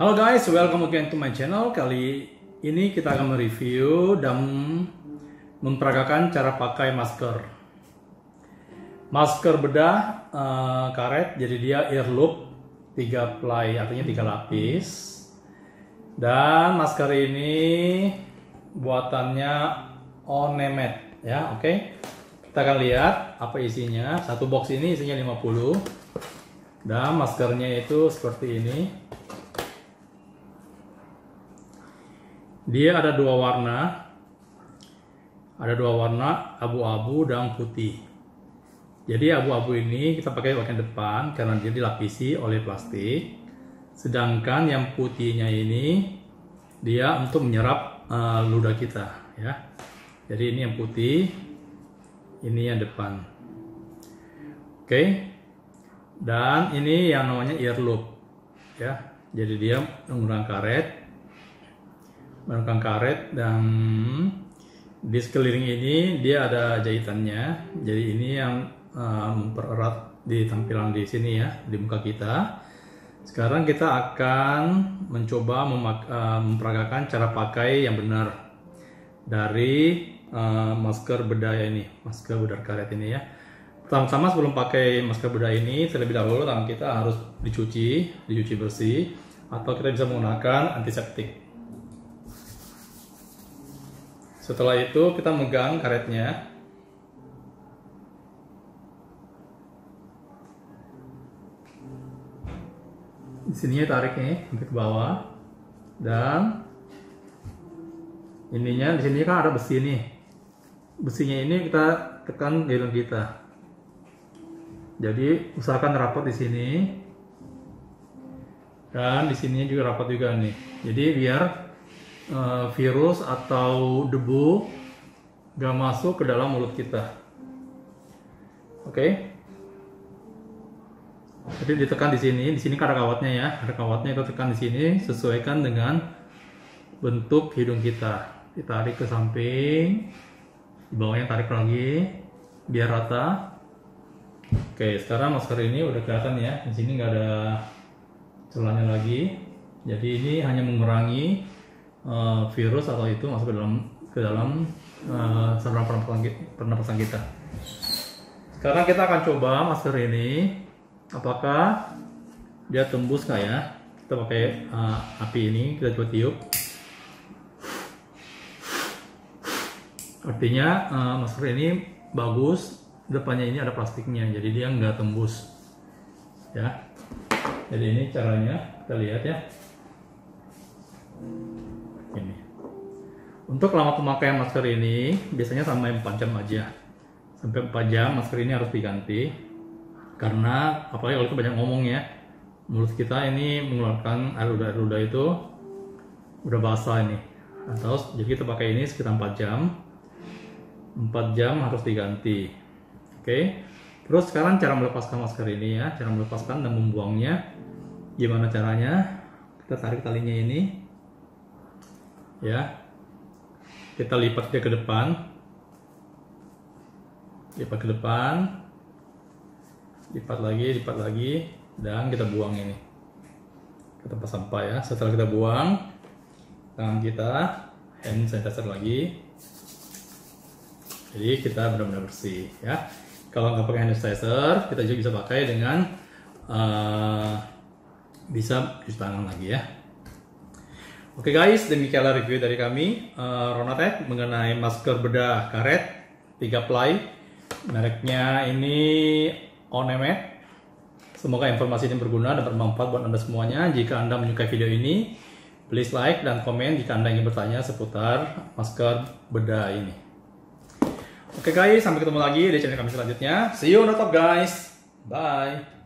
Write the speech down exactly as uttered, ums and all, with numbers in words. Halo guys, welcome again to my channel. Kali ini kita akan mereview dan memperagakan cara pakai masker masker bedah uh, karet. Jadi dia ear loop tiga ply, artinya tiga lapis, dan masker ini buatannya Onemed ya. Oke, okay. Kita akan lihat apa isinya. Satu box ini isinya lima puluh, dan maskernya itu seperti ini. Dia ada dua warna, ada dua warna abu-abu dan putih. Jadi abu-abu ini kita pakai bagian depan karena dia dilapisi oleh plastik, sedangkan yang putihnya ini dia untuk menyerap uh, ludah kita ya. Jadi ini yang putih, ini yang depan. Oke, okay. Dan ini yang namanya ear loop ya. Jadi dia menggunakan karet menggunakan karet dan di sekeliling ini dia ada jahitannya. Jadi ini yang uh, mempererat di tampilan di sini ya, di muka kita. Sekarang kita akan mencoba uh, memperagakan cara pakai yang benar dari uh, masker bedah ini, masker bedah karet ini ya. Pertama-tama sebelum pakai masker bedah ini, terlebih dahulu tangan kita harus dicuci, dicuci bersih, atau kita bisa menggunakan antiseptik. Setelah itu kita megang karetnya. Di sini tarik nih sampai ke bawah, dan ininya di sini kan ada besi nih. Besinya ini kita tekan di lengan kita. Jadi usahakan rapat di sini. Dan di sini juga rapat juga nih. Jadi biar virus atau debu gak masuk ke dalam mulut kita. Oke, okay. Jadi ditekan di sini. Di sini kan ada kawatnya ya, ada kawatnya, itu tekan di sini, sesuaikan dengan bentuk hidung kita. Ditarik ke samping, di bawahnya tarik lagi, biar rata. Oke, okay. Sekarang masker ini udah kelihatan ya. Di sini nggak ada celahnya lagi. Jadi ini hanya mengurangi Uh, virus atau itu masuk ke dalam ke dalam uh, saluran pernapasan kita. Sekarang kita akan coba masker ini, apakah dia tembus nggak ya? Kita pakai uh, api ini, kita coba tiup. Artinya uh, masker ini bagus, depannya ini ada plastiknya, jadi dia nggak tembus. Ya, jadi ini caranya, kita lihat ya. Ini. Untuk lama pemakaian masker ini biasanya sampai empat jam aja. Sampai empat jam masker ini harus diganti, karena apalagi kalau kita banyak ngomong ya, mulut kita ini mengeluarkan air ludah, air ludah itu udah basah ini. Atau jadi kita pakai ini sekitar empat jam. empat jam harus diganti. Oke. Okay. Terus sekarang cara melepaskan masker ini ya, cara melepaskan dan membuangnya. Gimana caranya? Kita tarik talinya ini. Ya, kita lipat dia ke depan, lipat ke depan, lipat lagi, lipat lagi, dan kita buang ini ke tempat sampah ya. Setelah kita buang, tangan kita hand sanitizer lagi. Jadi kita benar-benar bersih ya. Kalau nggak pakai hand sanitizer, kita juga bisa pakai dengan uh, bisa cuci tangan lagi ya. Oke okay guys, demikianlah review dari kami uh, Ronatech mengenai masker bedah karet tiga ply. Mereknya ini Onemed. Semoga informasi ini berguna dan bermanfaat buat Anda semuanya. Jika Anda menyukai video ini, please like dan komen jika Anda ingin bertanya seputar masker bedah ini. Oke okay guys, sampai ketemu lagi di channel kami selanjutnya. See you on the top guys. Bye.